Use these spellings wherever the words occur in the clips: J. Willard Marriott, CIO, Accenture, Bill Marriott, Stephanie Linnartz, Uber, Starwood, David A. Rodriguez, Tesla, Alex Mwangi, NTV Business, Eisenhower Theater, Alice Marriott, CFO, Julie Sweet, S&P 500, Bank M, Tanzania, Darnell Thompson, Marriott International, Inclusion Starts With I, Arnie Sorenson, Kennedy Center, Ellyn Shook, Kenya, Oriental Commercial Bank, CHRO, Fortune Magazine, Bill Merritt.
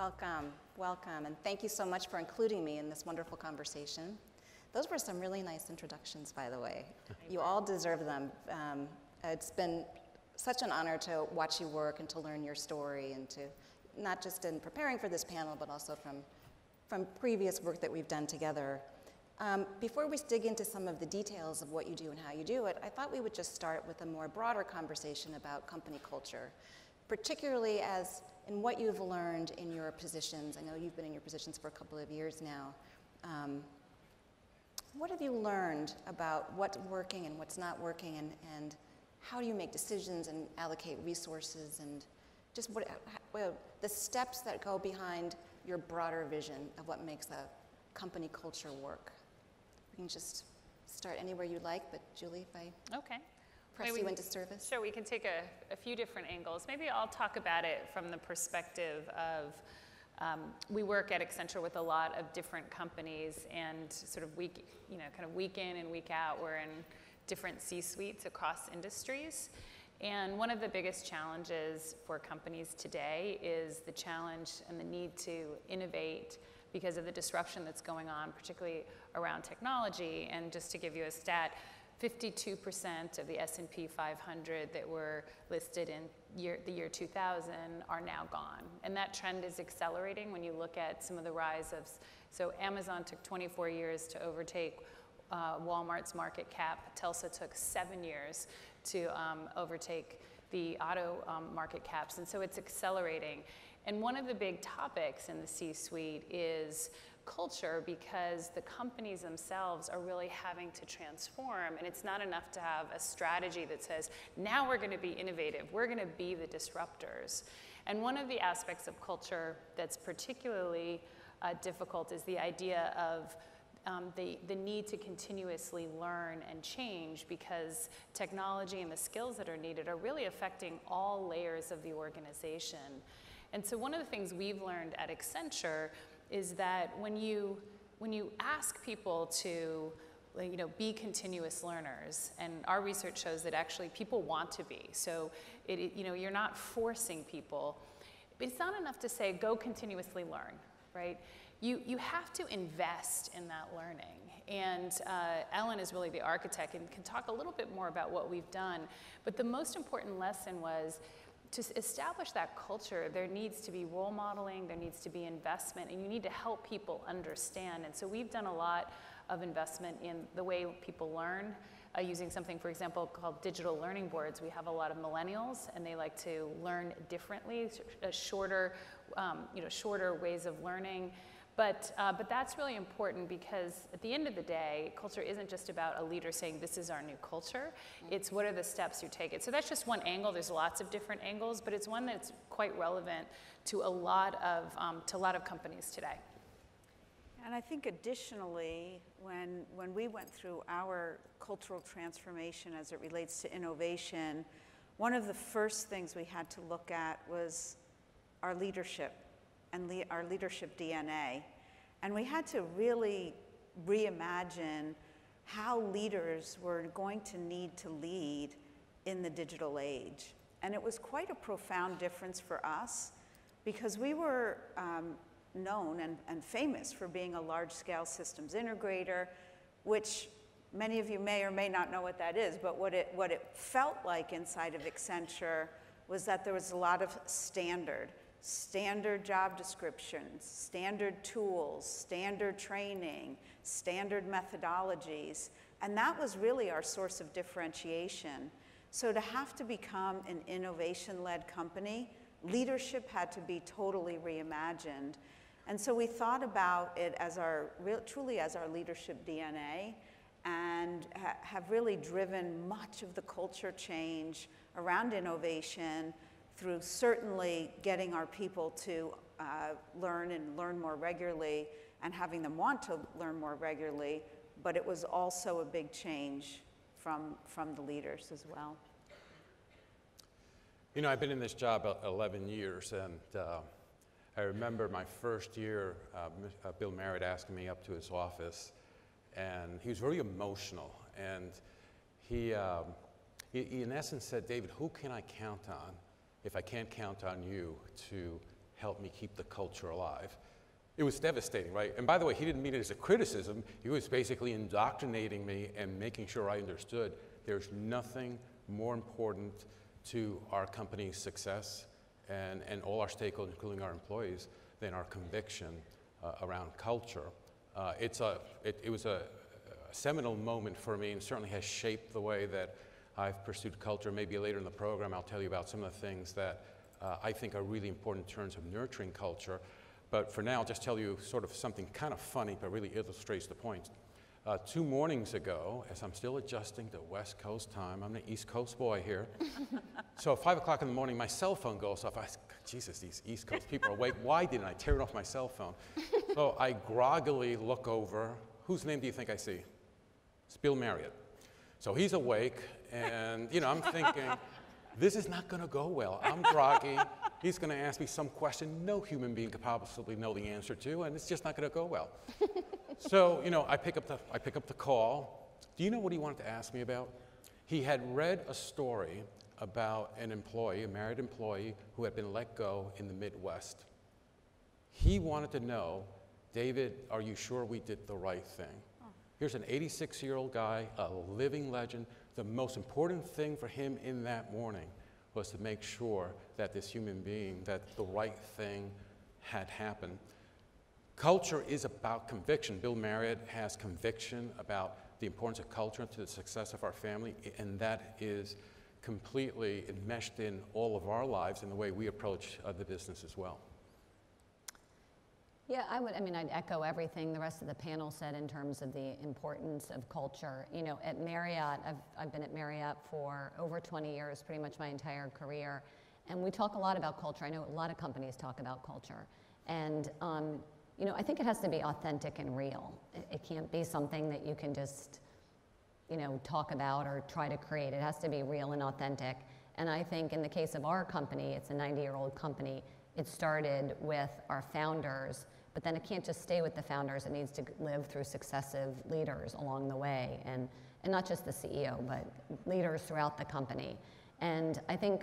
Welcome, welcome, and thank you so much for including me in this wonderful conversation. Those were some really nice introductions, by the way. You all deserve them. It's been such an honor to watch you work and to learn your story, and to not just in preparing for this panel, but also from previous work that we've done together. Before we dig into some of the details of what you do and how you do it, I thought we would just start with a more broader conversation about company culture, particularly as in what you've learned in your positions. I know you've been in your positions for a couple of years now. What have you learned about what's working and what's not working, and how do you make decisions and allocate resources, and just what, well, the steps that go behind your broader vision of what makes a company culture work? We can just start anywhere you like, but Julie, if I press you into service. Sure, we can take a few different angles. Maybe I'll talk about it from the perspective of we work at Accenture with a lot of different companies, and sort of week in and week out, we're in different C-suites across industries. And one of the biggest challenges for companies today is the challenge and the need to innovate because of the disruption that's going on, particularly around technology. And just to give you a stat, 52% of the S&P 500 that were listed in the year 2000 are now gone. And that trend is accelerating when you look at some of the rise of, so Amazon took 24 years to overtake Walmart's market cap. Tesla took 7 years to overtake the auto market caps. And so it's accelerating. And one of the big topics in the C-suite is culture, because the companies themselves are really having to transform, and it's not enough to have a strategy that says, now we're going to be innovative, we're going to be the disruptors. And one of the aspects of culture that's particularly difficult is the idea of the need to continuously learn and change, because technology and the skills that are needed are really affecting all layers of the organization. And so one of the things we've learned at Accenture is that when you ask people to be continuous learners, and our research shows that actually people want to be, so you're not forcing people. But it's not enough to say, go continuously learn, right? You have to invest in that learning. And Ellen is really the architect and can talk a little bit more about what we've done. But the most important lesson was, to establish that culture, there needs to be role modeling, there needs to be investment, and you need to help people understand. And so we've done a lot of investment in the way people learn, using something, for example, called digital learning boards. We have a lot of millennials, and they like to learn differently, shorter ways of learning. But that's really important, because at the end of the day, culture isn't just about a leader saying, this is our new culture. It's what are the steps you take it. So that's just one angle. There's lots of different angles, but it's one that's quite relevant to a lot of companies today. And I think additionally, when we went through our cultural transformation as it relates to innovation, one of the first things we had to look at was our leadership and our leadership DNA. And we had to really reimagine how leaders were going to need to lead in the digital age. And it was quite a profound difference for us, because we were known and famous for being a large-scale systems integrator, which many of you may or may not know what that is, but what it felt like inside of Accenture was that there was a lot of standard job descriptions, standard tools, standard training, standard methodologies, and that was really our source of differentiation. So to have to become an innovation-led company, leadership had to be totally reimagined. And so we thought about it as truly as our leadership DNA, and have really driven much of the culture change around innovation through certainly getting our people to learn more regularly, and having them want to learn more regularly, but it was also a big change from the leaders as well. You know, I've been in this job 11 years, and I remember my first year, Bill Merritt asked me up to his office, and he was very emotional, and he in essence said, David, who can I count on if I can't count on you to help me keep the culture alive. It was devastating, right? And by the way, he didn't mean it as a criticism. He was basically indoctrinating me and making sure I understood there's nothing more important to our company's success and all our stakeholders, including our employees, than our conviction around culture. It was a seminal moment for me, and certainly has shaped the way that I've pursued culture. Maybe later in the program I'll tell you about some of the things that I think are really important in terms of nurturing culture. But for now, I'll just tell you sort of something kind of funny, but really illustrates the point. 2 mornings ago, as I'm still adjusting to West Coast time, I'm an East Coast boy here. So at 5 o'clock in the morning, my cell phone goes off. I said, Jesus, these East Coast people are awake. Why didn't I tear it off my cell phone? So I groggily look over. Whose name do you think I see? It's Bill Marriott. So he's awake, and you know, I'm thinking, this is not going to go well. I'm groggy. He's going to ask me some question no human being could possibly know the answer to, and it's just not going to go well. So, you know, I pick up the call. Do you know what he wanted to ask me about? He had read a story about an employee, a married employee, who had been let go in the Midwest. He wanted to know, David, are you sure we did the right thing? Oh. Here's an 86-year-old guy, a living legend. The most important thing for him in that morning was to make sure that this human being, that the right thing had happened. Culture is about conviction. Bill Marriott has conviction about the importance of culture to the success of our family, and that is completely enmeshed in all of our lives and the way we approach the business as well. Yeah, I'd echo everything the rest of the panel said in terms of the importance of culture. You know, at Marriott, I've been at Marriott for over 20 years, pretty much my entire career, and we talk a lot about culture. I know a lot of companies talk about culture, and you know, I think it has to be authentic and real. It can't be something that you can just, you know, talk about or try to create. It has to be real and authentic. And I think in the case of our company, it's a 90-year-old company. It started with our founders. But then it can't just stay with the founders. It needs to live through successive leaders along the way, and not just the CEO, but leaders throughout the company. And I think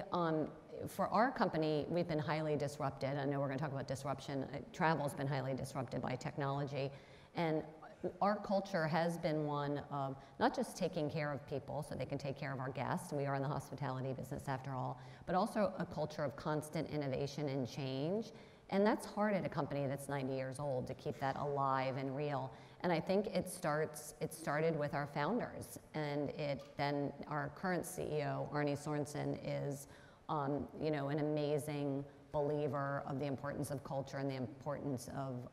for our company, we've been highly disrupted. I know we're going to talk about disruption. Travel's been highly disrupted by technology. And our culture has been one of not just taking care of people so they can take care of our guests, we are in the hospitality business after all, but also a culture of constant innovation and change. And that's hard at a company that's 90 years old to keep that alive and real. And I think it started with our founders, and then our current CEO, Arnie Sorenson, is you know, an amazing believer of the importance of culture and the importance of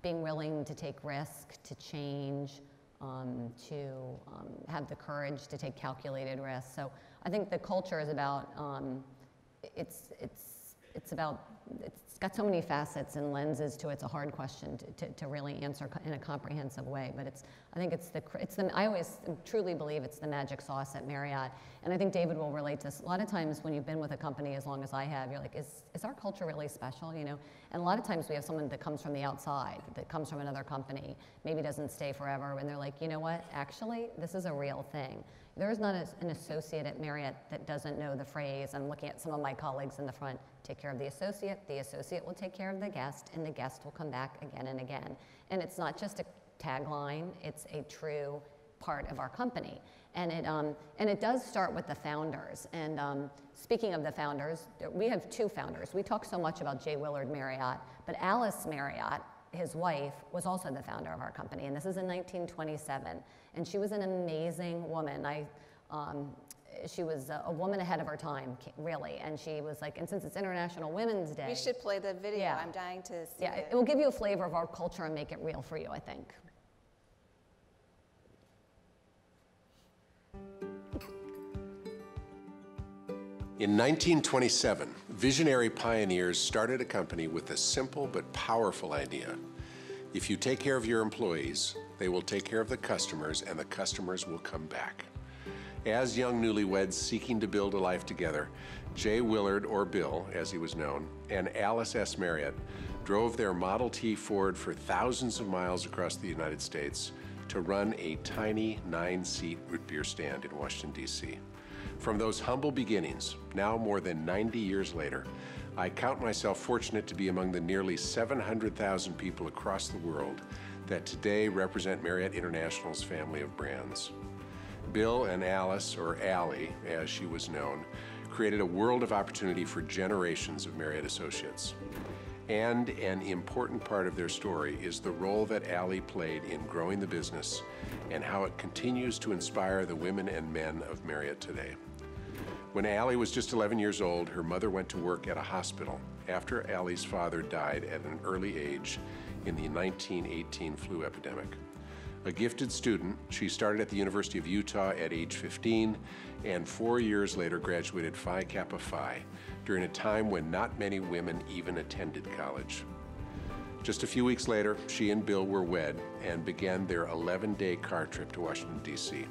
being willing to take risk, to change, to have the courage to take calculated risks. So I think the culture is about it's got so many facets and lenses to it. It's a hard question to really answer in a comprehensive way. But I truly believe it's the magic sauce at Marriott. And I think David will relate to this. A lot of times when you've been with a company as long as I have, you're like, is our culture really special? You know? And a lot of times we have someone that comes from the outside, that comes from another company, maybe doesn't stay forever, and they're like, you know what? Actually, this is a real thing. There is not an associate at Marriott that doesn't know the phrase. I'm looking at some of my colleagues in the front. Take care of the associate will take care of the guest, and the guest will come back again and again. And it's not just a tagline, it's a true part of our company. And it does start with the founders. And speaking of the founders, we have 2 founders. We talk so much about J. Willard Marriott, but Alice Marriott, his wife, was also the founder of our company, and this is in 1927. And she was an amazing woman. She was a woman ahead of her time, really, and she was like, and since it's International Women's Day. We should play the video. Yeah. I'm dying to see it. Yeah, it will give you a flavor of our culture and make it real for you, I think. In 1927, visionary pioneers started a company with a simple but powerful idea. If you take care of your employees, they will take care of the customers, and the customers will come back. As young newlyweds seeking to build a life together, J. Willard, or Bill, as he was known, and Alice S. Marriott drove their Model T Ford for thousands of miles across the United States to run a tiny 9-seat root beer stand in Washington, D.C. From those humble beginnings, now more than 90 years later, I count myself fortunate to be among the nearly 700,000 people across the world that today represent Marriott International's family of brands. Bill and Alice, or Allie as she was known, created a world of opportunity for generations of Marriott associates. And an important part of their story is the role that Allie played in growing the business and how it continues to inspire the women and men of Marriott today. When Allie was just 11 years old, her mother went to work at a hospital after Allie's father died at an early age in the 1918 flu epidemic. A gifted student, she started at the University of Utah at age 15 and 4 years later graduated Phi Kappa Phi during a time when not many women even attended college. Just a few weeks later, she and Bill were wed and began their 11-day car trip to Washington, D.C.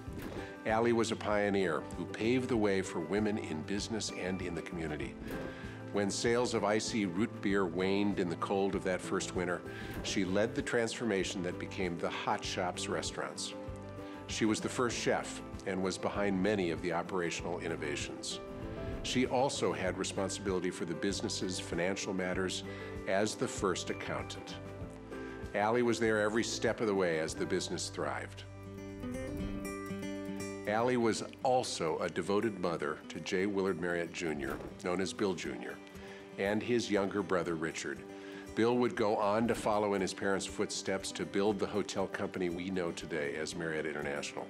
Allie was a pioneer who paved the way for women in business and in the community. When sales of icy root beer waned in the cold of that first winter, she led the transformation that became the Hot Shops restaurants. She was the first chef and was behind many of the operational innovations. She also had responsibility for the business's financial matters as the first accountant. Allie was there every step of the way as the business thrived. Allie was also a devoted mother to J. Willard Marriott, Jr., known as Bill Jr., and his younger brother, Richard. Bill would go on to follow in his parents' footsteps to build the hotel company we know today as Marriott International.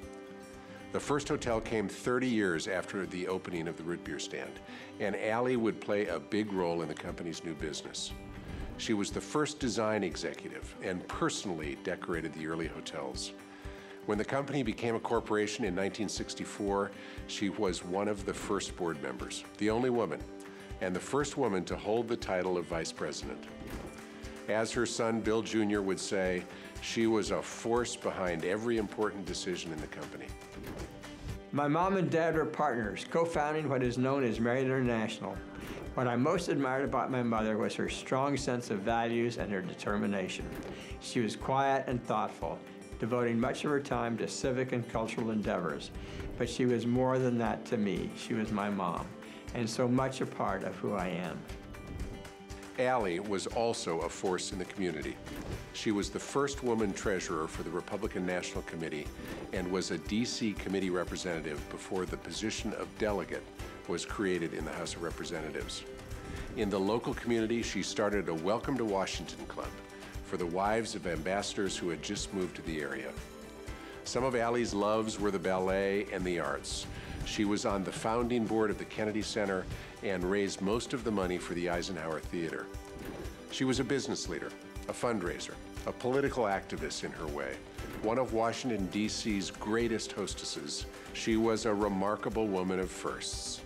The first hotel came 30 years after the opening of the root beer stand, and Allie would play a big role in the company's new business. She was the first design executive and personally decorated the early hotels. When the company became a corporation in 1964, she was one of the first board members, the only woman, and the first woman to hold the title of vice president. As her son, Bill Jr., would say, she was a force behind every important decision in the company. My mom and dad were partners, co-founding what is known as Marriott International. What I most admired about my mother was her strong sense of values and her determination. She was quiet and thoughtful, devoting much of her time to civic and cultural endeavors. But she was more than that to me. She was my mom, and so much a part of who I am. Allie was also a force in the community. She was the first woman treasurer for the Republican National Committee and was a D.C. committee representative before the position of delegate was created in the House of Representatives. In the local community, she started a Welcome to Washington Club for the wives of ambassadors who had just moved to the area. Some of Allie's loves were the ballet and the arts. She was on the founding board of the Kennedy Center and raised most of the money for the Eisenhower Theater. She was a business leader, a fundraiser, a political activist in her way, one of Washington, D.C.'s greatest hostesses. She was a remarkable woman of firsts.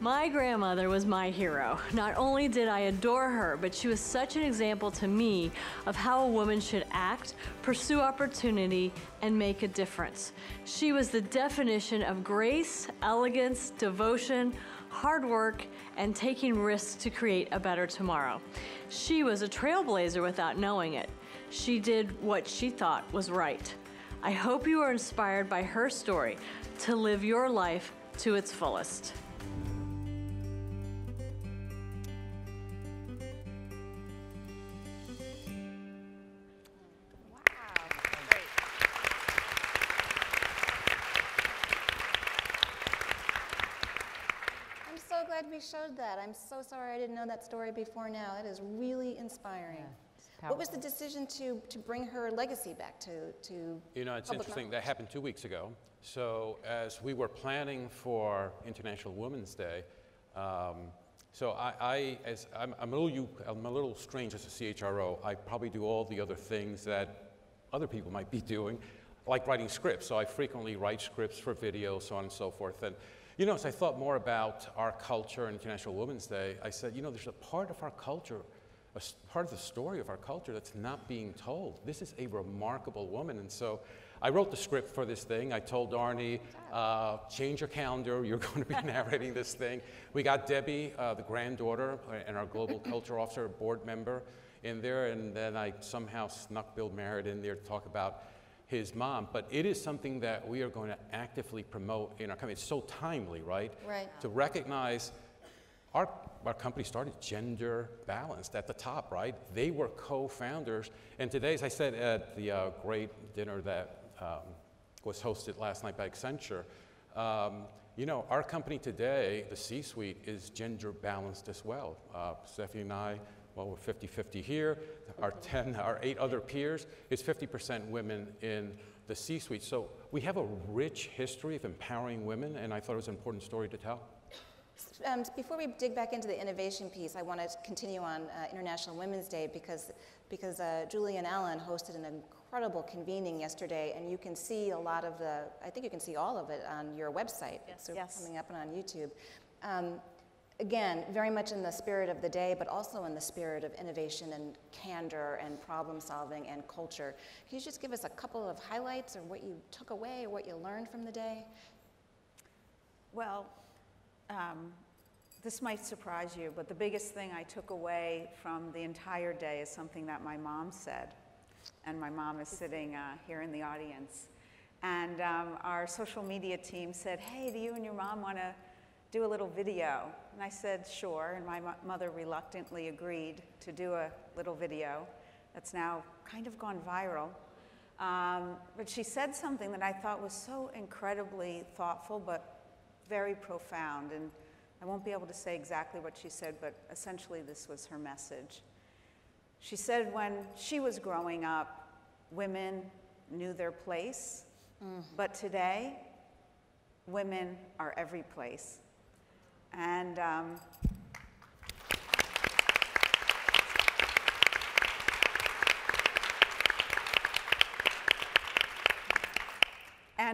My grandmother was my hero. Not only did I adore her, but she was such an example to me of how a woman should act, pursue opportunity, and make a difference. She was the definition of grace, elegance, devotion, hard work, and taking risks to create a better tomorrow. She was a trailblazer without knowing it. She did what she thought was right. I hope you are inspired by her story to live your life to its fullest. Showed that. I'm so sorry I didn't know that story before now. It is really inspiring. Yeah, what was the decision to bring her legacy back to You know, it's interesting. Knowledge? That happened 2 weeks ago. So as we were planning for International Women's Day, I'm a little strange as a CHRO. I probably do all the other things that other people might be doing, like writing scripts. So I frequently write scripts for videos, so on and so forth. And you know, as I thought more about our culture and International Women's Day, I said, you know, there's a part of our culture, a part of the story of our culture that's not being told. This is a remarkable woman. And so I wrote the script for this thing. I told Arnie, change your calendar. You're going to be narrating this thing. We got Debbie, the granddaughter, and our global culture officer, board member, in there. And then I somehow snuck Bill Merritt in there to talk about his mom, but it is something that we are going to actively promote in our company. It's so timely, right? Right. To recognize our our company started gender balanced at the top, right? They were co-founders. And today, as I said at the great dinner that was hosted last night by Accenture, you know, our company today, the C-suite, is gender balanced as well. Stephanie and I, well, we're 50-50 here. Our eight other peers is 50% women in the C-suite. So we have a rich history of empowering women, and I thought it was an important story to tell. Before we dig back into the innovation piece, I want to continue on International Women's Day because Julie and Alan hosted an incredible convening yesterday, and you can see a lot of the, I think you can see all of it on your website. Yes. So yes. Coming up and on YouTube. Again, very much in the spirit of the day, but also in the spirit of innovation and candor and problem solving and culture. Can you just give us a couple of highlights or what you took away, what you learned from the day? Well, this might surprise you, but the biggest thing I took away from the entire day is something that my mom said. And my mom is sitting here in the audience. And our social media team said, hey, do you and your mom want to do a little video? And I said, sure. And my mother reluctantly agreed to do a little video that's now kind of gone viral. But she said something that I thought was so incredibly thoughtful, but very profound. And I won't be able to say exactly what she said, but essentially this was her message. She said when she was growing up, women knew their place, but today, women are every place. And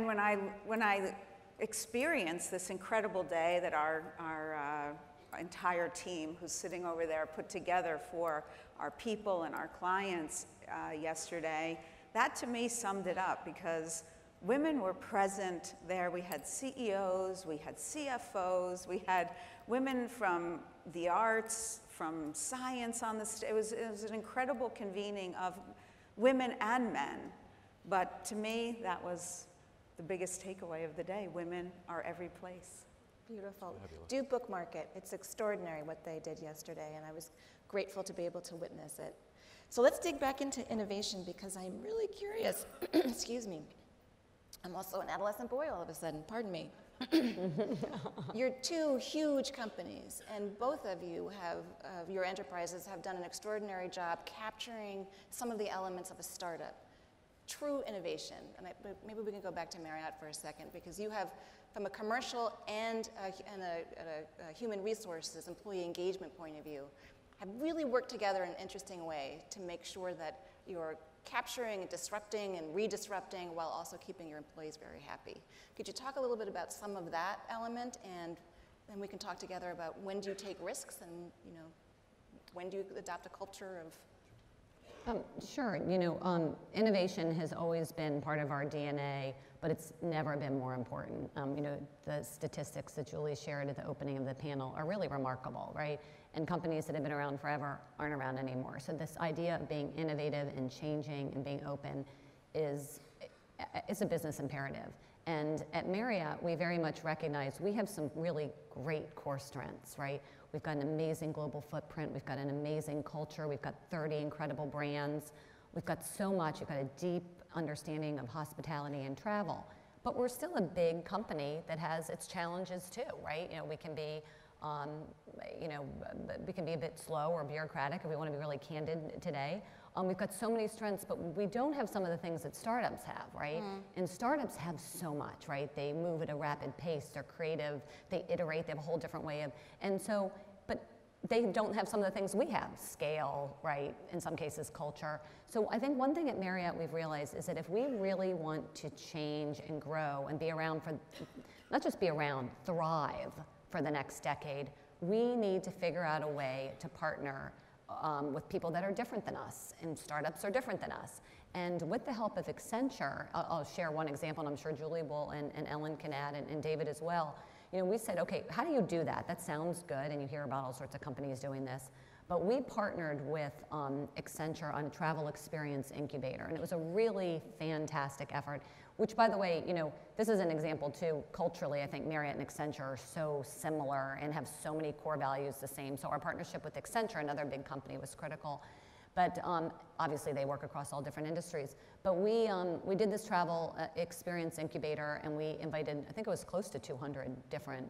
when I experienced this incredible day that our entire team who's sitting over there put together for our people and our clients yesterday, that to me summed it up because women were present there. We had CEOs, we had CFOs, we had women from the arts, from science on the stage. It was an incredible convening of women and men. But to me, that was the biggest takeaway of the day. Women are every place. Beautiful. Fabulous. Do bookmark it. It's extraordinary what they did yesterday, and I was grateful to be able to witness it. So let's dig back into innovation because I'm really curious. Excuse me. I'm also an adolescent boy all of a sudden, pardon me. You're two huge companies, and both of you have, your enterprises have done an extraordinary job capturing some of the elements of a startup. True innovation, and maybe we can go back to Marriott for a second, because you have, from a commercial and a human resources employee engagement point of view, have really worked together in an interesting way to make sure that you're capturing and disrupting and redisrupting while also keeping your employees very happy. Could you talk a little bit about some of that element, and then we can talk together about when do you take risks and, you know, when do you adopt a culture of? Sure, you know, innovation has always been part of our DNA, but it's never been more important. You know, the statistics that Julie shared at the opening of the panel are really remarkable, right? And companies that have been around forever aren't around anymore. So this idea of being innovative and changing and being open is, it's a business imperative. And at Marriott, we very much recognize we have some really great core strengths, right? We've got an amazing global footprint. We've got an amazing culture. We've got 30 incredible brands. We've got so much. We've got a deep understanding of hospitality and travel. But we're still a big company that has its challenges too, right? You know, we can be, a bit slow or bureaucratic if we want to be really candid today. We've got so many strengths, but we don't have some of the things that startups have, right? Mm. And startups have so much, right? They move at a rapid pace, they're creative, they iterate, they have a whole different way of, and so, but they don't have some of the things we have, scale, right? In some cases, culture. So I think one thing at Marriott we've realized is that if we really want to change and grow and be around for, not just be around, thrive for the next decade, we need to figure out a way to partner with people that are different than us, and startups are different than us. And with the help of Accenture, I'll share one example, and I'm sure Julie will and Ellen can add, and David as well. You know, we said, okay, how do you do that? That sounds good, and you hear about all sorts of companies doing this. But we partnered with Accenture on a travel experience incubator, and it was a really fantastic effort, which, by the way, you know, this is an example, too. Culturally, I think Marriott and Accenture are so similar and have so many core values the same. So our partnership with Accenture, another big company, was critical. But obviously, they work across all different industries. But we did this travel experience incubator, and we invited, I think it was close to 200 different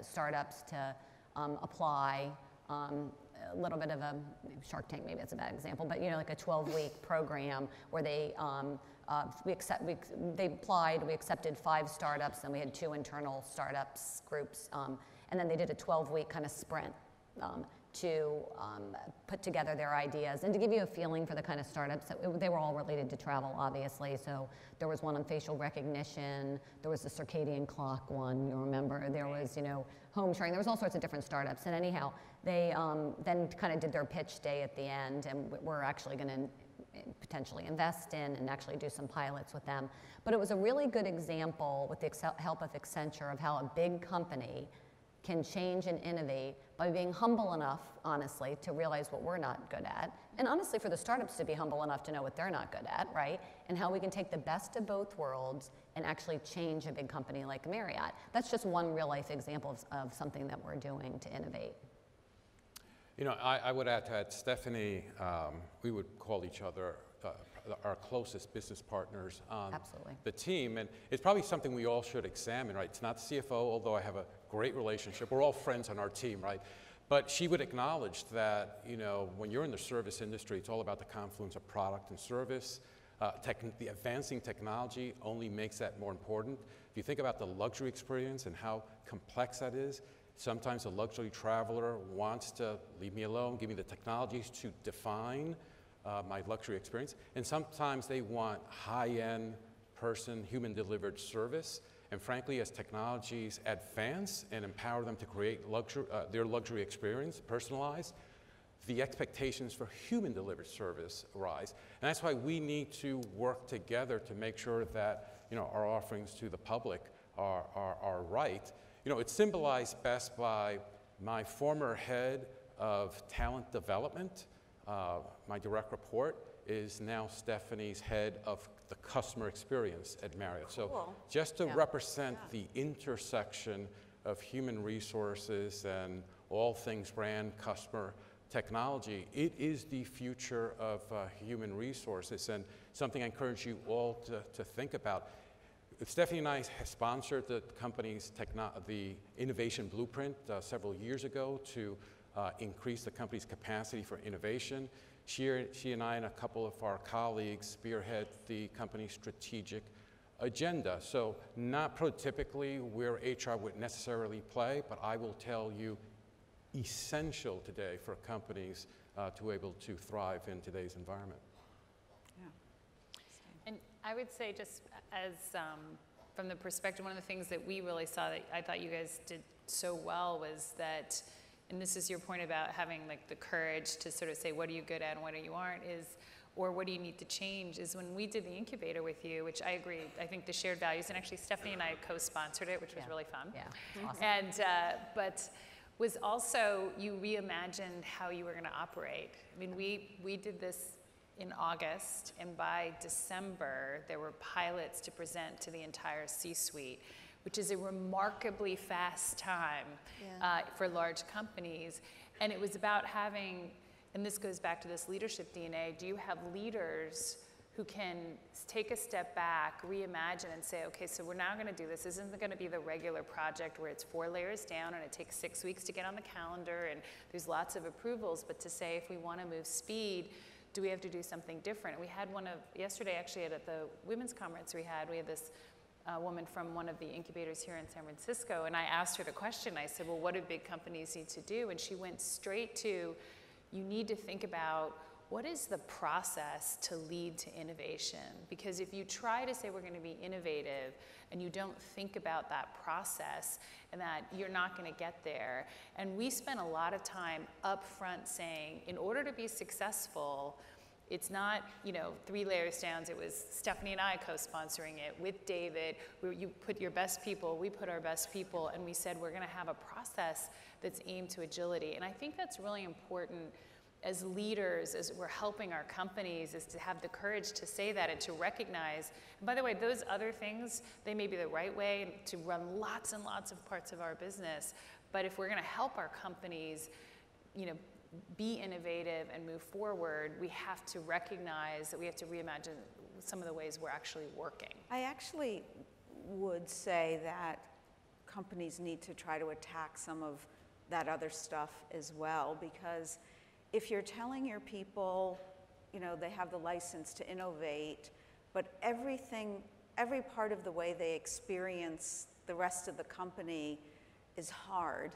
startups to apply. A little bit of a Shark Tank, maybe it's a bad example, but you know, like a 12-week program where they they applied, we accepted 5 startups, and we had 2 internal startups groups, and then they did a 12-week kind of sprint to put together their ideas. And to give you a feeling for the kind of startups, they were all related to travel, obviously. So there was one on facial recognition, there was the circadian clock one, you remember, there was, you know, home sharing, there was all sorts of different startups. And anyhow, they then kind of did their pitch day at the end, and we're actually going to potentially invest in and actually do some pilots with them. But it was a really good example, with the help of Accenture, of how a big company can change and innovate by being humble enough, honestly, to realize what we're not good at, and honestly for the startups to be humble enough to know what they're not good at, right? And how we can take the best of both worlds and actually change a big company like Marriott. That's just one real life example of something that we're doing to innovate. You know, I would add to that, Stephanie, we would call each other our closest business partners on the team. And it's probably something we all should examine, right? It's not CFO, although I have a great relationship. We're all friends on our team, right? But she would acknowledge that, you know, when you're in the service industry, it's all about the confluence of product and service. The advancing technology only makes that more important. If you think about the luxury experience and how complex that is, sometimes a luxury traveler wants to leave me alone, give me the technologies to define my luxury experience. And sometimes they want high-end person, human-delivered service. And frankly, as technologies advance and empower them to create luxury, their luxury experience, personalized, the expectations for human-delivered service rise. And that's why we need to work together to make sure that, you know, our offerings to the public are right. You know, it's symbolized best by my former head of talent development. My direct report is now Stephanie's head of the customer experience at Marriott. Cool. So just to represent the intersection of human resources and all things brand, customer, technology, it is the future of human resources, and something I encourage you all to think about. If Stephanie and I have sponsored the company's the innovation blueprint several years ago to increase the company's capacity for innovation. She and I and a couple of our colleagues spearhead the company's strategic agenda. So not prototypically where HR would necessarily play, but I will tell you essential today for companies to be able to thrive in today's environment. Yeah. And I would say just as from the perspective, one of the things that we really saw that I thought you guys did so well was that, and this is your point about having like the courage to sort of say what are you good at and what you aren't, is, or what do you need to change, is when we did the incubator with you, which I agree, I think the shared values, and actually Stephanie and I co-sponsored it, which was really fun. Yeah, awesome. And, but was also you reimagined how you were going to operate. I mean, we did this in August, and by December, there were pilots to present to the entire C-suite, which is a remarkably fast time for large companies. And it was about having, and this goes back to this leadership DNA, do you have leaders who can take a step back, reimagine, and say, okay, so we're now gonna do this. This isn't gonna be the regular project where it's 4 layers down and it takes 6 weeks to get on the calendar and there's lots of approvals, but to say if we wanna move speed, do we have to do something different? We had one of, yesterday actually at the women's conference we had this woman from one of the incubators here in San Francisco, and I asked her the question. I said, well, what do big companies need to do? And she went straight to, you need to think about what is the process to lead to innovation? Because if you try to say we're going to be innovative and you don't think about that process, and that you're not going to get there. And we spent a lot of time up front saying, in order to be successful, It's not, you know, three layers down. It was Stephanie and I co-sponsoring it with David. You put your best people, we put our best people, and we said we're going to have a process that's aimed to agility. And I think that's really important as leaders, as we're helping our companies, is to have the courage to say that and to recognize. And by the way, those other things, they may be the right way to run lots and lots of parts of our business. But if we're going to help our companies, you know, be innovative and move forward, we have to recognize that we have to reimagine some of the ways we're actually working. I actually would say that companies need to try to attack some of that other stuff as well, because if you're telling your people, you know, they have the license to innovate, but everything, every part of the way they experience the rest of the company is hard,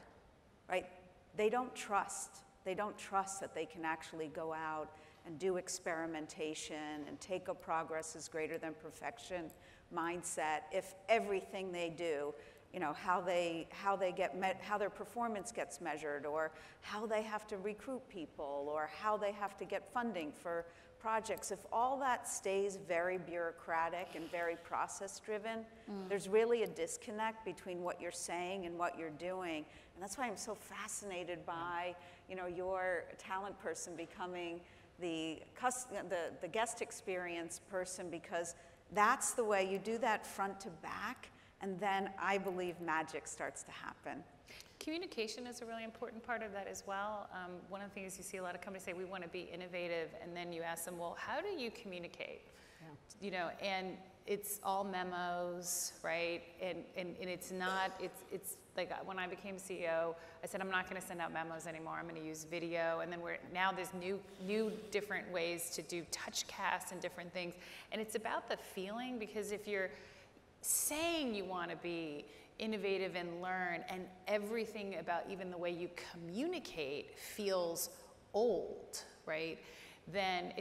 right? They don't trust. They don't trust that they can actually go out and do experimentation and take a progress is greater than perfection mindset if everything they do, you know, how their performance gets measured, or how they have to recruit people, or how they have to get funding for projects. If all that stays very bureaucratic and very process-driven, there's really a disconnect between what you're saying and what you're doing. And that's why I'm so fascinated by, you know, your talent person becoming the guest experience person, because that's the way you do that front to back. And then I believe magic starts to happen. Communication is a really important part of that as well. One of the things you see a lot of companies say, we want to be innovative, and then you ask them, well, how do you communicate? Yeah. You know, and it's all memos, right? And it's not, it's like when I became CEO, I said, I'm not going to send out memos anymore. I'm going to use video. And then now there's new different ways to do touch casts and different things. And it's about the feeling, because if you're saying you want to be innovative and learn, and everything about even the way you communicate feels old, right? Then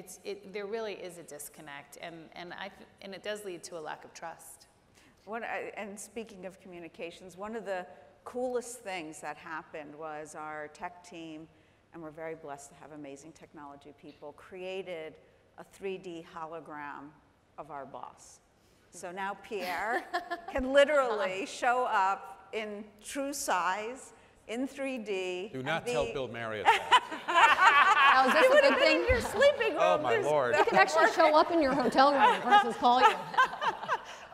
there really is a disconnect, and it does lead to a lack of trust. And speaking of communications, one of the coolest things that happened was our tech team, and we're very blessed to have amazing technology people, created a 3D hologram of our boss. So now Pierre can literally show up in true size, in 3D. Do not tell Bill Marriott that. Now, is this a good thing? You're sleeping room. Oh, my Lord. You can actually show up in your hotel room versus call you.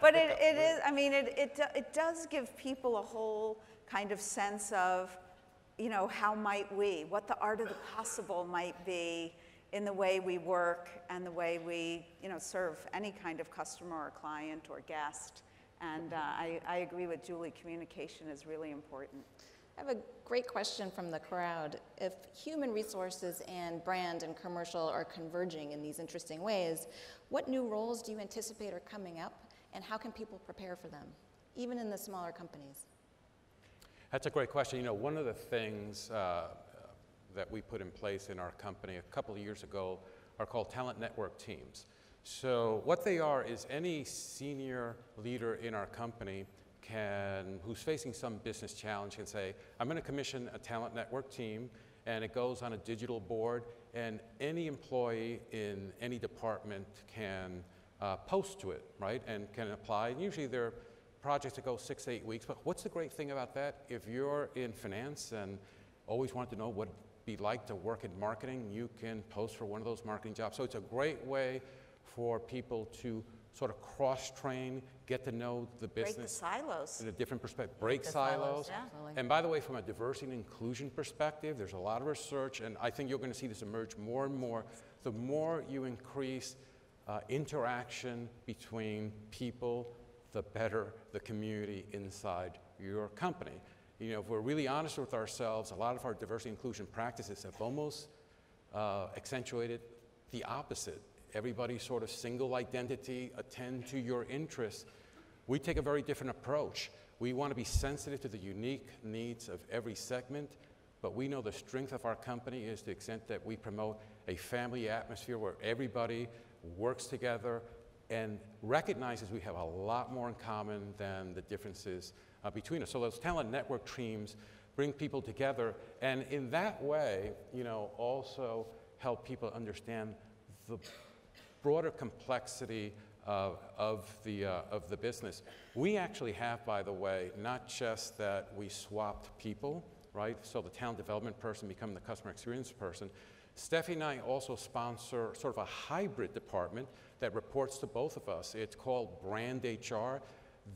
But it is, I mean, it does give people a whole kind of sense of, you know, how might we, what the art of the possible might be in the way we work and the way we, you know, serve any kind of customer or client or guest. And I agree with Julie, communication is really important. I have a great question from the crowd. If human resources and brand and commercial are converging in these interesting ways, what new roles do you anticipate are coming up, and how can people prepare for them, even in the smaller companies? That's a great question. You know, one of the things that we put in place in our company a couple of years ago are called talent network teams. So what they are is any senior leader in our company who's facing some business challenge can say, I'm going to commission a talent network team, and it goes on a digital board, and any employee in any department can post to it, right, and can apply. And usually there are projects that go 6 to 8 weeks, but what's the great thing about that? If you're in finance and always wanted to know what be like to work in marketing, you can post for one of those marketing jobs. So it's a great way for people to sort of cross-train, get to know the business. Break the silos. In a different perspective. Break silos. Yeah. And by the way, from a diversity and inclusion perspective, there's a lot of research, and I think you're going to see this emerge more and more. The more you increase interaction between people, the better the community inside your company. You know, if we're really honest with ourselves, a lot of our diversity and inclusion practices have almost accentuated the opposite. Everybody's sort of single identity, attend to your interests. We take a very different approach. We want to be sensitive to the unique needs of every segment, but we know the strength of our company is to the extent that we promote a family atmosphere where everybody works together and recognizes we have a lot more in common than the differences between us. So those talent network teams bring people together, and in that way, you know, also help people understand the broader complexity of the business. We actually have, by the way, not just that we swapped people, right? So the talent development person become the customer experience person. Stephanie and I also sponsor sort of a hybrid department that reports to both of us. It's called Brand HR.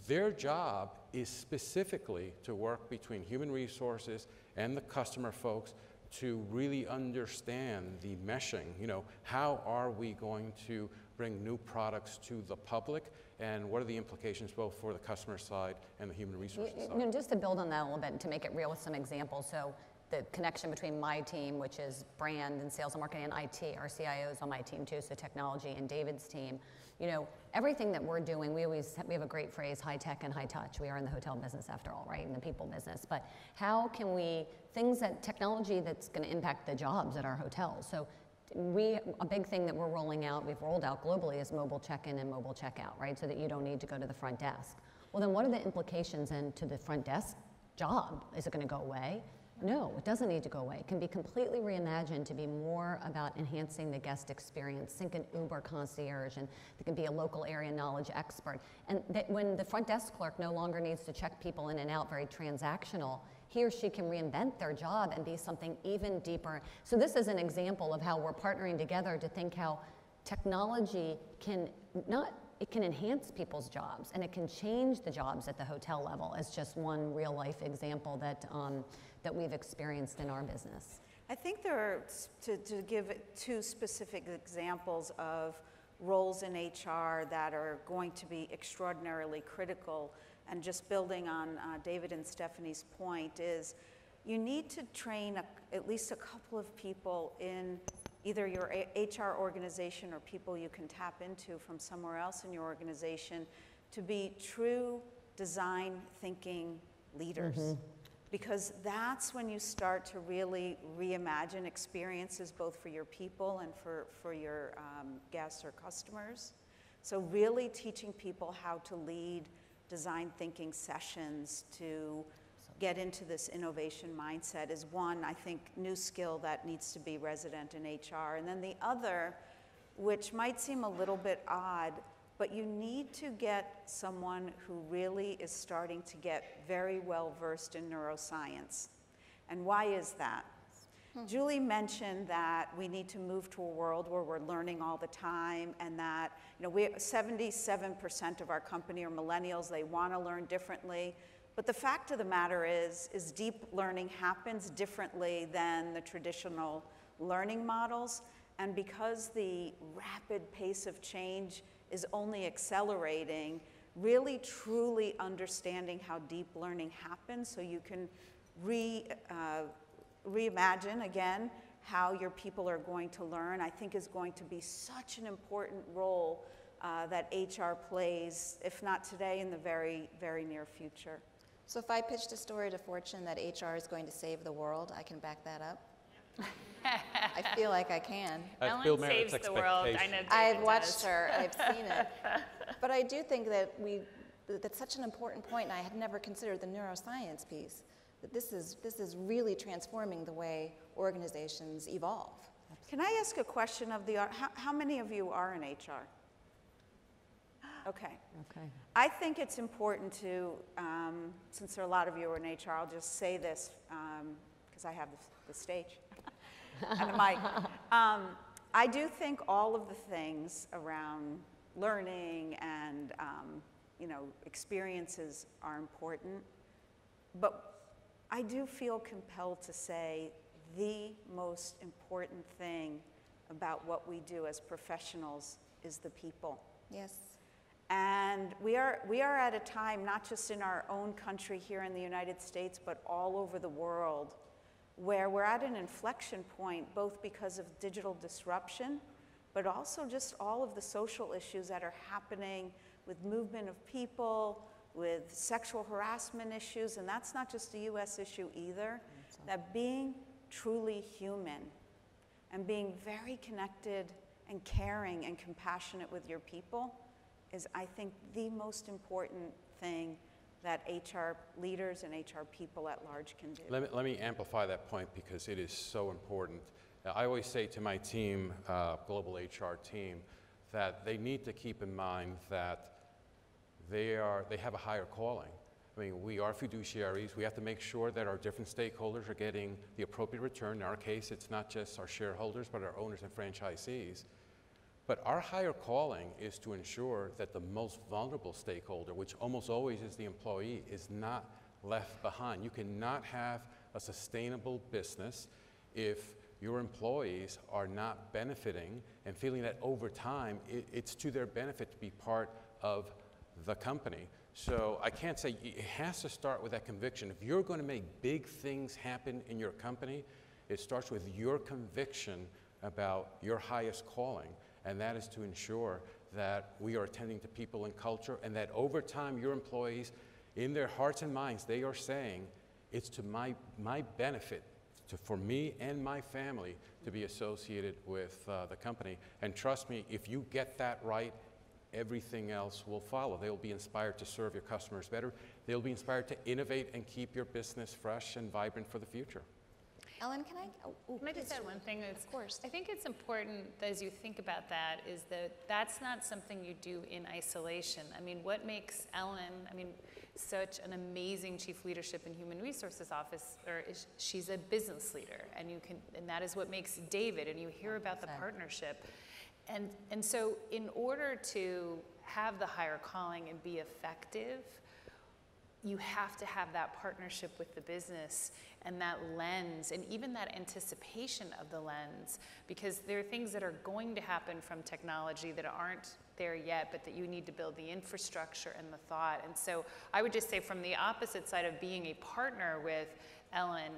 Their job is specifically to work between human resources and the customer folks to really understand the meshing. You know, how are we going to bring new products to the public, and what are the implications both for the customer side and the human resources side? You know, just to build on that a little bit and to make it real with some examples, so the connection between my team, which is brand and sales and marketing, and IT, our CIO is on my team too, so technology, and David's team. You know, everything that we're doing, we have a great phrase, high tech and high touch. We are in the hotel business after all, right, in the people business. But how can we, technology that's gonna impact the jobs at our hotels. So a big thing that we're rolling out, we've rolled out globally, is mobile check-in and mobile check-out, right, so that you don't need to go to the front desk. Well, then what are the implications then to the front desk job? Is it gonna go away? No, it doesn't need to go away. It can be completely reimagined to be more about enhancing the guest experience. Think an Uber concierge, and it can be a local area knowledge expert. And that when the front desk clerk no longer needs to check people in and out, very transactional, he or she can reinvent their job and be something even deeper. So this is an example of how we're partnering together to think how technology can it can enhance people's jobs, and it can change the jobs at the hotel level. It's just one real life example that, that we've experienced in our business. I think there are, to give two specific examples of roles in HR that are going to be extraordinarily critical, and just building on David and Stephanie's point, is you need to train at least a couple of people in either your HR organization or people you can tap into from somewhere else in your organization to be true design thinking leaders. Mm-hmm. Because that's when you start to really reimagine experiences both for your people and for your guests or customers. So really teaching people how to lead design thinking sessions to get into this innovation mindset is one, I think, new skill that needs to be resident in HR. And then the other, which might seem a little bit odd, but you need to get someone who really is starting to get very well versed in neuroscience. And why is that? Julie mentioned that we need to move to a world where we're learning all the time, and that, you know, 77% of our company are millennials. They want to learn differently. But the fact of the matter is deep learning happens differently than the traditional learning models. And because the rapid pace of change is only accelerating, really truly understanding how deep learning happens so you can reimagine, again, how your people are going to learn, I think is going to be such an important role that HR plays, if not today, in the very, very near future. So if I pitched a story to Fortune that HR is going to save the world, I can back that up. I feel like I can. Ellen saves the world. I know. I've watched her. I've seen it. But I do think that that's such an important point, and I had never considered the neuroscience piece. That this is really transforming the way organizations evolve. Can I ask a question of the how many of you are in HR? Okay. I think it's important to, since there are a lot of you in HR, I'll just say this because I have the stage and the mic. I do think all of the things around learning and you know, experiences are important, but I do feel compelled to say the most important thing about what we do as professionals is the people. Yes. And we are at a time, not just in our own country here in the United States, but all over the world, where we're at an inflection point, both because of digital disruption, but also just all of the social issues that are happening with movement of people, with sexual harassment issues, and that's not just a US issue either, that being truly human and being very connected and caring and compassionate with your people is, I think, the most important thing that HR leaders and HR people at large can do. Let me amplify that point because it is so important. I always say to my team, global HR team, that they need to keep in mind that they have a higher calling. I mean, we are fiduciaries. We have to make sure that our different stakeholders are getting the appropriate return. In our case, it's not just our shareholders, but our owners and franchisees. But our higher calling is to ensure that the most vulnerable stakeholder, which almost always is the employee, is not left behind. You cannot have a sustainable business if your employees are not benefiting and feeling that over time, it's to their benefit to be part of the company. So I can't say, it has to start with that conviction. If you're going to make big things happen in your company, it starts with your conviction about your highest calling, and that is to ensure that we are attending to people and culture, and that over time your employees, in their hearts and minds, they are saying, it's to my benefit, for me and my family to be associated with the company. And trust me, if you get that right, everything else will follow. They'll be inspired to serve your customers better. They'll be inspired to innovate and keep your business fresh and vibrant for the future. Ellen, can I? Can I just add one thing? Of course. I think it's important that as you think about that is that that's not something you do in isolation. I mean, what makes Ellen, I mean, such an amazing chief leadership and human resources officer is she's a business leader, and you can, and that is what makes David, and you hear about the partnership. And so in order to have the higher calling and be effective, you have to have that partnership with the business and that lens, and even that anticipation of the lens, because there are things that are going to happen from technology that aren't there yet, but that you need to build the infrastructure and the thought. And so I would just say from the opposite side of being a partner with Ellen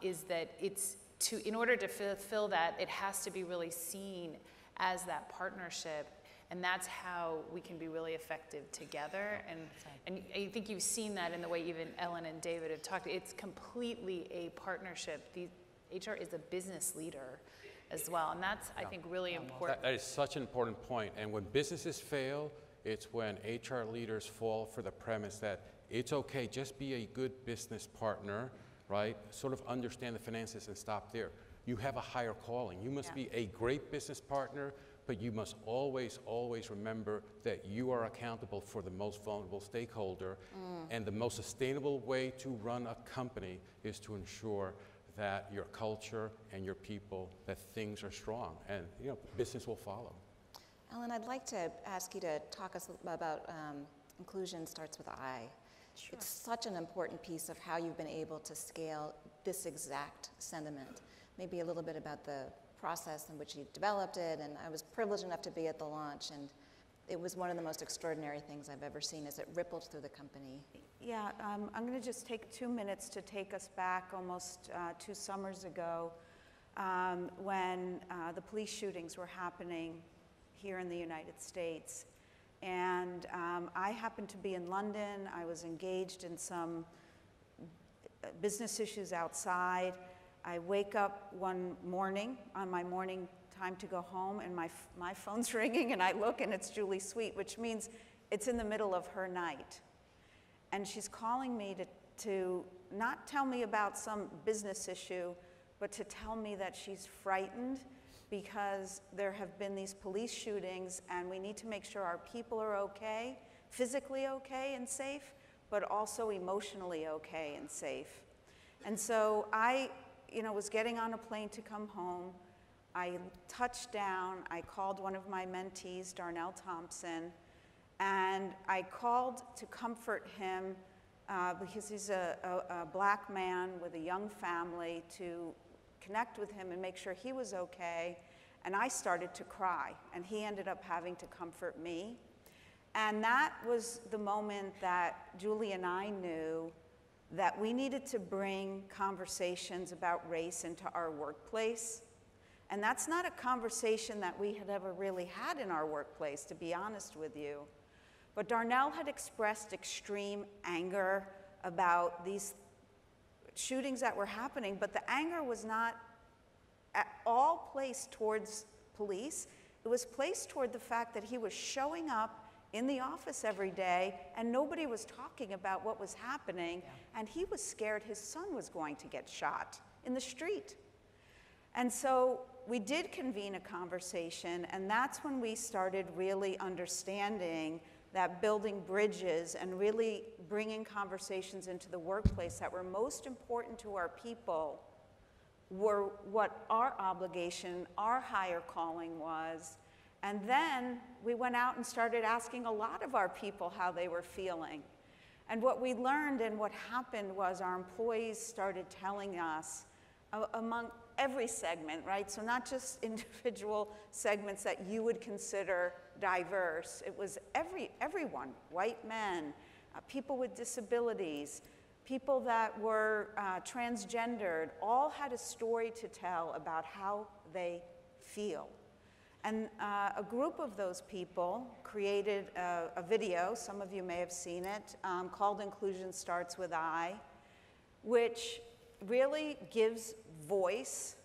is that it's to, in order to fulfill that, it has to be really seen as that partnership. And that's how we can be really effective together. And I think you've seen that in the way even Ellen and David have talked. It's completely a partnership. The HR is a business leader as well. And that's, I think, really important. That is such an important point. And when businesses fail, it's when HR leaders fall for the premise that it's okay, just be a good business partner, right? Sort of understand the finances and stop there. You have a higher calling. You must be a great business partner, but you must always, always remember that you are accountable for the most vulnerable stakeholder. And the most sustainable way to run a company is to ensure that your culture and your people, that things are strong, and you know, business will follow. Ellen, I'd like to ask you to talk us about Inclusion Starts With I. Sure. It's such an important piece of how you've been able to scale this exact sentiment. Maybe a little bit about the process in which you developed it, and I was privileged enough to be at the launch, and it was one of the most extraordinary things I've ever seen as it rippled through the company. Yeah, I'm going to just take 2 minutes to take us back almost 2 summers ago when the police shootings were happening here in the United States. And I happened to be in London. I was engaged in some business issues outside. I wake up one morning on my morning time to go home, and my phone's ringing, and I look, and it's Julie Sweet, which means it's in the middle of her night. And she's calling me to not tell me about some business issue, but to tell me that she's frightened because there have been these police shootings, and we need to make sure our people are okay, physically okay and safe, but also emotionally okay and safe. And so I, you know, was getting on a plane to come home. I touched down. I called one of my mentees, Darnell Thompson, and I called to comfort him because he's a black man with a young family, to connect with him and make sure he was okay. And I started to cry, and he ended up having to comfort me. And that was the moment that Julie and I knew that we needed to bring conversations about race into our workplace. And that's not a conversation that we had ever really had in our workplace, to be honest with you. But Darnell had expressed extreme anger about these shootings that were happening, but the anger was not at all placed towards police. It was placed toward the fact that he was showing up in the office every day, and nobody was talking about what was happening, and he was scared his son was going to get shot in the street. And so we did convene a conversation, and that's when we started really understanding that building bridges and really bringing conversations into the workplace that were most important to our people were what our obligation, our higher calling was. And then we went out and started asking a lot of our people how they were feeling. And what we learned and what happened was our employees started telling us among every segment, right? So not just individual segments that you would consider diverse. It was everyone, white men, people with disabilities, people that were transgendered, all had a story to tell about how they feel. And a group of those people created a video, some of you may have seen it, called Inclusion Starts With I, which really gives voice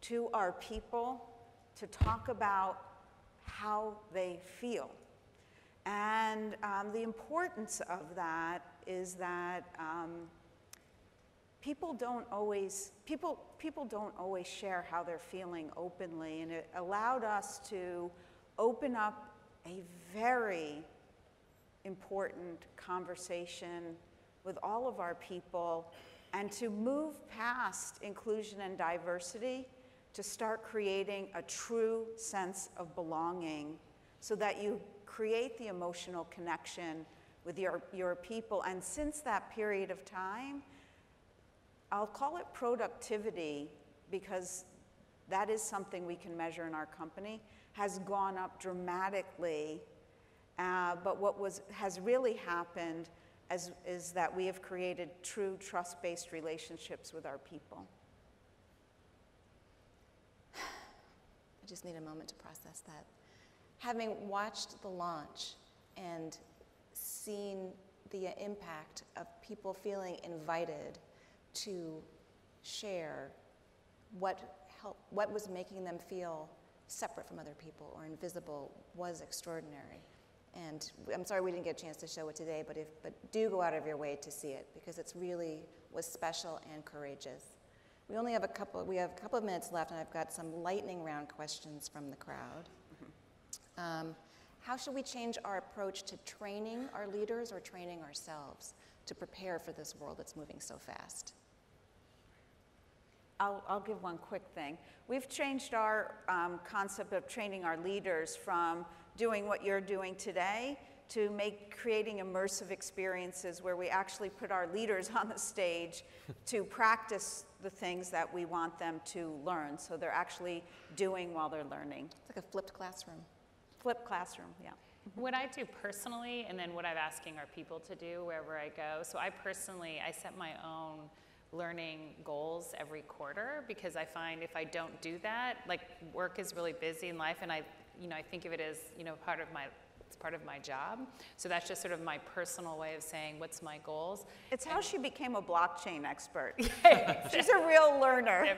to our people to talk about how they feel. And the importance of that is that people don't always share how they're feeling openly, and it allowed us to open up a very important conversation with all of our people and to move past inclusion and diversity to start creating a true sense of belonging so that you create the emotional connection with your people. And since that period of time, I'll call it productivity, because that is something we can measure in our company, has gone up dramatically. But what has really happened is that we have created true trust-based relationships with our people. I just need a moment to process that. Having watched the launch and seen the impact of people feeling invited to share what was making them feel separate from other people or invisible was extraordinary. And I'm sorry we didn't get a chance to show it today, but do go out of your way to see it, because it's really was special and courageous. We only have a couple of minutes left, and I've got some lightning round questions from the crowd. How should we change our approach to training our leaders or training ourselves to prepare for this world that's moving so fast? I'll give one quick thing. We've changed our concept of training our leaders from doing what you're doing today to creating immersive experiences where we actually put our leaders on the stage to practice the things that we want them to learn. So they're actually doing while they're learning. It's like a flipped classroom. Flipped classroom, yeah. What I do personally, and then what I'm asking our people to do wherever I go. So I set my own learning goals every quarter, because I find if I don't do that, like, work is really busy in life, and I think of it as, it's part of my job. So that's just sort of my personal way of saying, what's my goals? It's how she became a blockchain expert. She's a real learner.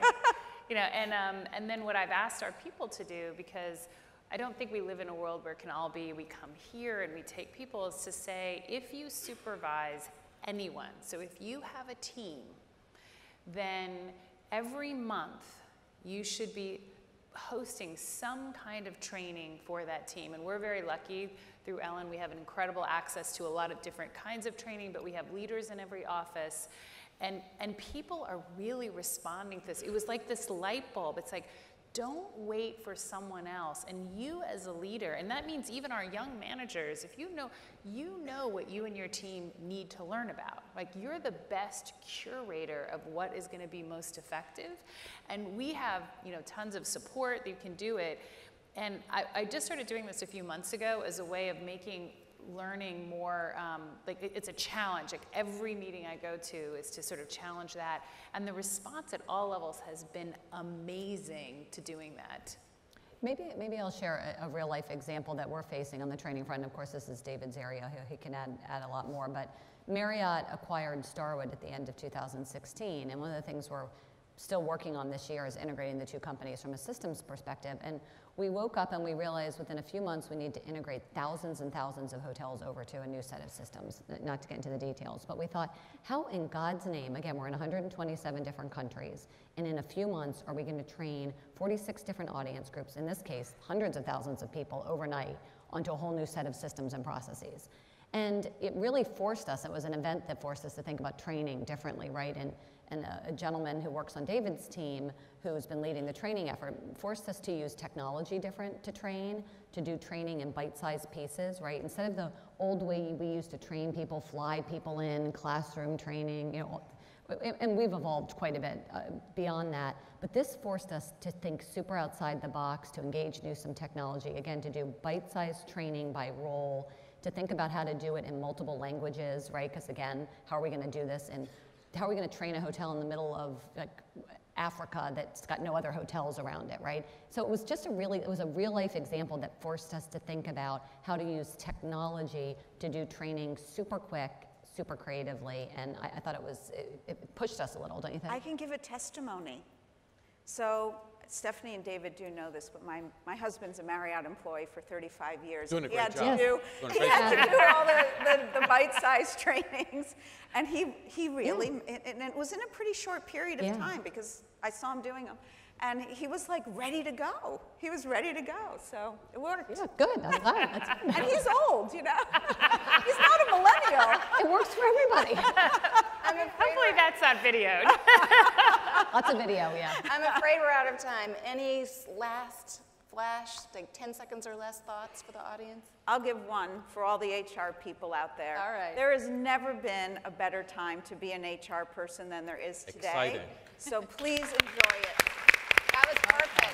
And then what I've asked our people to do, because I don't think we live in a world where it can all be, we come here and we take people, is to say, if you supervise anyone, so if you have a team, then every month you should be hosting some kind of training for that team. And we're very lucky through Ellen, we have an incredible access to a lot of different kinds of training, but we have leaders in every office. And people are really responding to this. It was like this light bulb. It's like, don't wait for someone else. And you as a leader, and that means even our young managers, if you know what you and your team need to learn about. Like, you're the best curator of what is going to be most effective. And we have, tons of support that you can do it. And I just started doing this a few months ago as a way of making learning more, it's a challenge. Like, every meeting I go to is to sort of challenge that. And the response at all levels has been amazing to doing that. Maybe I'll share a real life example that we're facing on the training front. Of course, this is David's area. He can add a lot more. But Marriott acquired Starwood at the end of 2016. And one of the things we're still working on this year is integrating the two companies from a systems perspective. And we woke up and we realized within a few months we need to integrate thousands and thousands of hotels over to a new set of systems, not to get into the details, but we thought, how in God's name, again, we're in 127 different countries, and in a few months are we going to train 46 different audience groups, in this case, hundreds of thousands of people overnight, onto a whole new set of systems and processes? And it really forced us, it was an event that forced us to think about training differently, right? And a gentleman who works on David's team, who's been leading the training effort, forced us to use technology different to train, to do training in bite-sized pieces, right? Instead of the old way we used to train people, fly people in, classroom training, you know, and we've evolved quite a bit beyond that. But this forced us to think super outside the box, to engage new some technology, again, to do bite-sized training by role, to think about how to do it in multiple languages, right? Because again, how are we going to do this? And how are we going to train a hotel in the middle of like, Africa that's got no other hotels around it, right? So it was just a really, it was a real life example that forced us to think about how to use technology to do training super quick, super creatively, and I thought it was, it pushed us a little, don't you think? I can give a testimony. So Stephanie and David do know this, but my husband's a Marriott employee for 35 years. Doing a great job. He had to do all the bite-sized trainings. And he really, and it was in a pretty short period of time because I saw him doing them. And he was like ready to go. He was ready to go, so it worked. Yeah, good, I'm glad. That's good. And he's old, you know? He's not a millennial. It works for everybody. Hopefully that's not videoed. Lots of video, yeah. I'm afraid we're out of time. Any last flash, like 10 seconds or less thoughts for the audience? I'll give one for all the HR people out there. All right. There has never been a better time to be an HR person than there is today. Exciting. So please enjoy it. That was perfect.